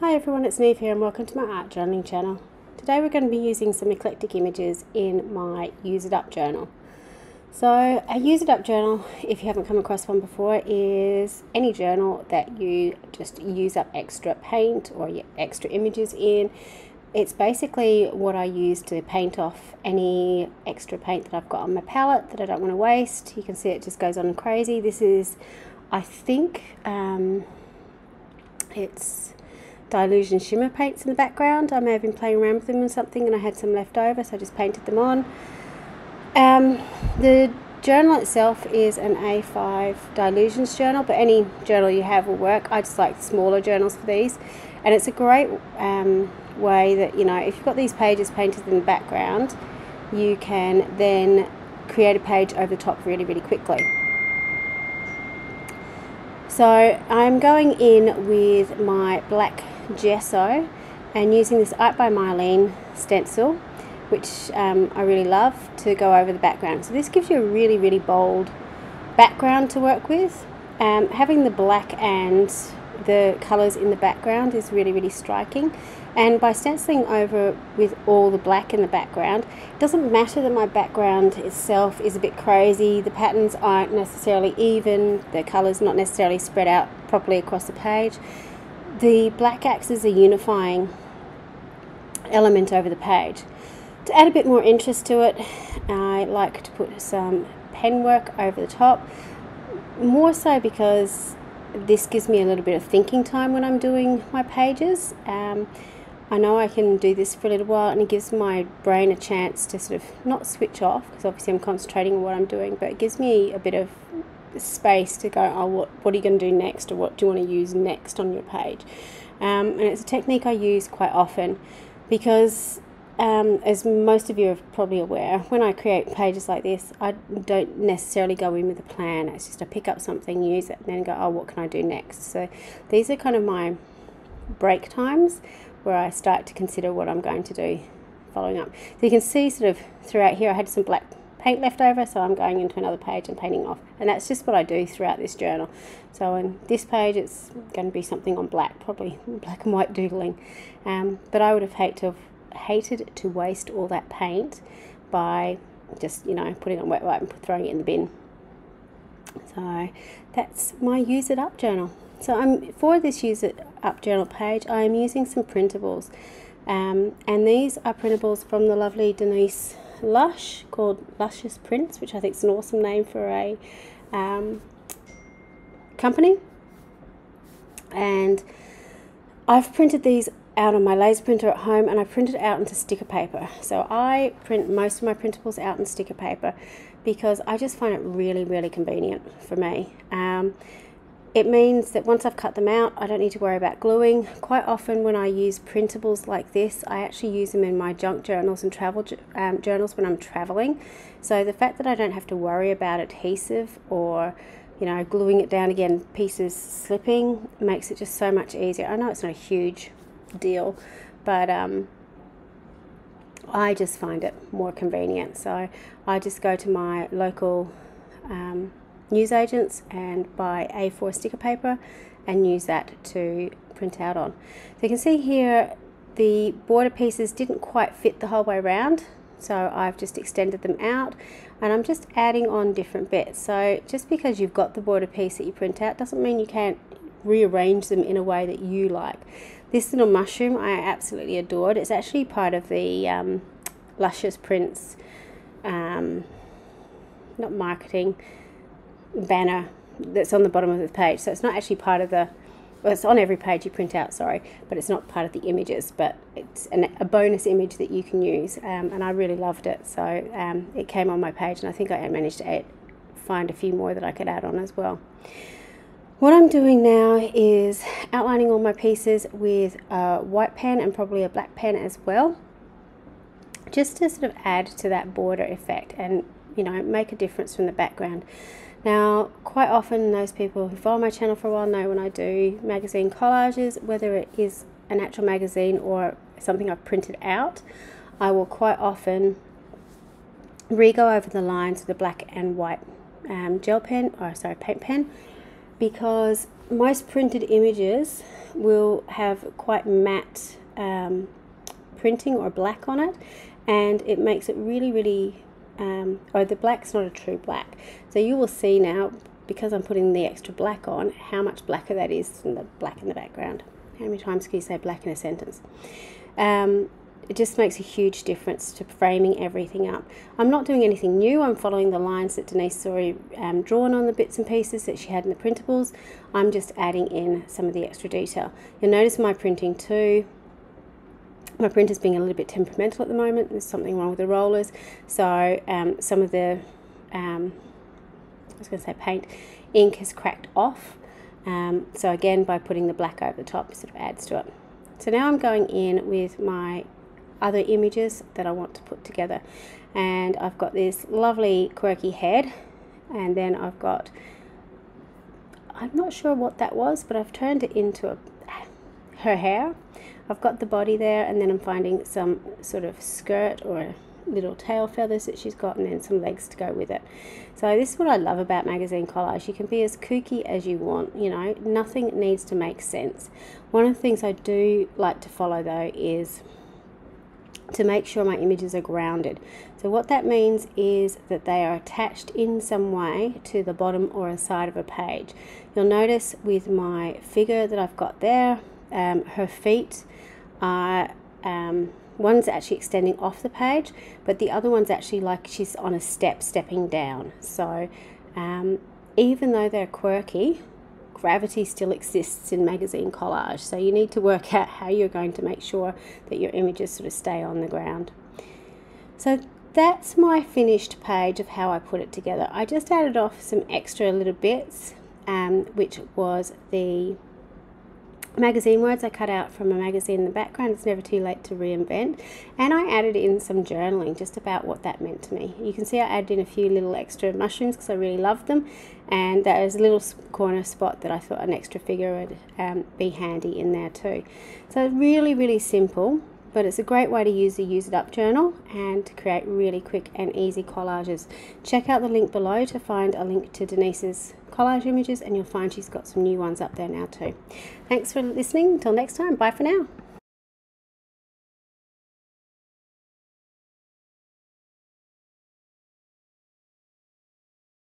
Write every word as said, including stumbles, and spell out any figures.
Hi everyone, it's Niamh here and welcome to my art journaling channel. Today we're going to be using some eclectic images in my Use It Up journal. So a Use It Up journal, if you haven't come across one before, is any journal that you just use up extra paint or extra images in. It's basically what I use to paint off any extra paint that I've got on my palette that I don't want to waste. You can see it just goes on crazy. This is, I think, um, it's Dylusion shimmer paints in the background. I may have been playing around with them or something and I had some left over, so I just painted them on. Um, the journal itself is an A five Dylusions journal, but any journal you have will work. I just like smaller journals for these, and it's a great um, way that, you know, if you've got these pages painted in the background, you can then create a page over the top really, really quickly. So I'm going in with my black gesso and using this Art by Mylene stencil, which um, I really love, to go over the background. So this gives you a really, really bold background to work with. Um, having the black and the colours in the background is really, really striking. And by stenciling over with all the black in the background, it doesn't matter that my background itself is a bit crazy. The patterns aren't necessarily even, the colours not necessarily spread out properly across the page. The black acts as a unifying element over the page. To add a bit more interest to it, I like to put some pen work over the top, more so because this gives me a little bit of thinking time when I'm doing my pages. Um, I know I can do this for a little while and it gives my brain a chance to sort of not switch off, because obviously I'm concentrating on what I'm doing, but it gives me a bit of space to go, oh, what, what are you going to do next, or what do you want to use next on your page? Um, and it's a technique I use quite often because, um, as most of you are probably aware, when I create pages like this, I don't necessarily go in with a plan. It's just I pick up something, use it, and then go, oh, what can I do next? So these are kind of my break times where I start to consider what I'm going to do following up. So you can see sort of throughout here I had some black paint left over, so I'm going into another page and painting off, and that's just what I do throughout this journal. So on this page it's going to be something on black, probably black and white doodling, um, but I would have hated to have hated to waste all that paint by just, you know, putting it on wet wipe and throwing it in the bin. So that's my Use It Up journal. So I'm, for this Use It Up journal page, I am using some printables, um, and these are printables from the lovely Denise Lush called Luscious Prints, which I think is an awesome name for a um, company. And I've printed these out on my laser printer at home, and I print it out into sticker paper. So I print most of my printables out in sticker paper because I just find it really, really convenient for me. Um, It means that once I've cut them out, I don't need to worry about gluing. Quite often when I use printables like this, I actually use them in my junk journals and travel um, journals when I'm traveling. So the fact that I don't have to worry about adhesive or, you know, gluing it down again, pieces slipping, makes it just so much easier. I know it's not a huge deal, but um, I just find it more convenient. So I just go to my local um, newsagents and buy A four sticker paper and use that to print out on. So you can see here the border pieces didn't quite fit the whole way around, so I've just extended them out and I'm just adding on different bits. So just because you've got the border piece that you print out doesn't mean you can't rearrange them in a way that you like. This little mushroom I absolutely adored. It's actually part of the um, Luscious Prints, um, not marketing, banner that's on the bottom of the page. So it's not actually part of the, well, it's on every page you print out, sorry, but it's not part of the images, but it's an, a bonus image that you can use, um, and I really loved it. So um, it came on my page, and I think I managed to add, find a few more that I could add on as well. What I'm doing now is outlining all my pieces with a white pen and probably a black pen as well, just to sort of add to that border effect and, you know, make a difference from the background. Now, quite often those people who follow my channel for a while know when I do magazine collages, whether it is an actual magazine or something I've printed out, I will quite often re-go over the lines with a black and white um, gel pen, or sorry, paint pen, because most printed images will have quite matte um, printing or black on it, and it makes it really really um, oh, the black's not a true black, so you will see now, because I'm putting the extra black on, how much blacker that is than the black in the background. How many times can you say black in a sentence? Um, it just makes a huge difference to framing everything up. I'm not doing anything new. I'm following the lines that Denise already um, drawn on the bits and pieces that she had in the printables. I'm just adding in some of the extra detail. You'll notice my printing too. My printer's being a little bit temperamental at the moment. There's something wrong with the rollers. So um, some of the... Um, I was going to say paint, ink has cracked off, um, so again by putting the black over the top sort of adds to it. So now I'm going in with my other images that I want to put together, and I've got this lovely quirky head, and then I've got, I'm not sure what that was, but I've turned it into a, her hair. I've got the body there, and then I'm finding some sort of skirt or a little tail feathers that she's got, and then some legs to go with it. So this is what I love about magazine collage. You can be as kooky as you want, you know, nothing needs to make sense. One of the things I do like to follow though is to make sure my images are grounded. So what that means is that they are attached in some way to the bottom or a side of a page. You'll notice with my figure that I've got there, um, her feet are um, one's actually extending off the page, but the other one's actually like she's on a step, stepping down. So um, even though they're quirky, gravity still exists in magazine collage. So you need to work out how you're going to make sure that your images sort of stay on the ground. So that's my finished page of how I put it together. I just added off some extra little bits, um, which was the magazine words I cut out from a magazine in the background. It's never too late to reinvent. And I added in some journaling just about what that meant to me. You can see I added in a few little extra mushrooms because I really loved them, and that is a little corner spot that I thought an extra figure would um, be handy in there too. So really really simple, but it's a great way to use the Use It Up journal and to create really quick and easy collages. Check out the link below to find a link to Denise's collage images, and you'll find she's got some new ones up there now too. Thanks for listening. Until next time, bye for now.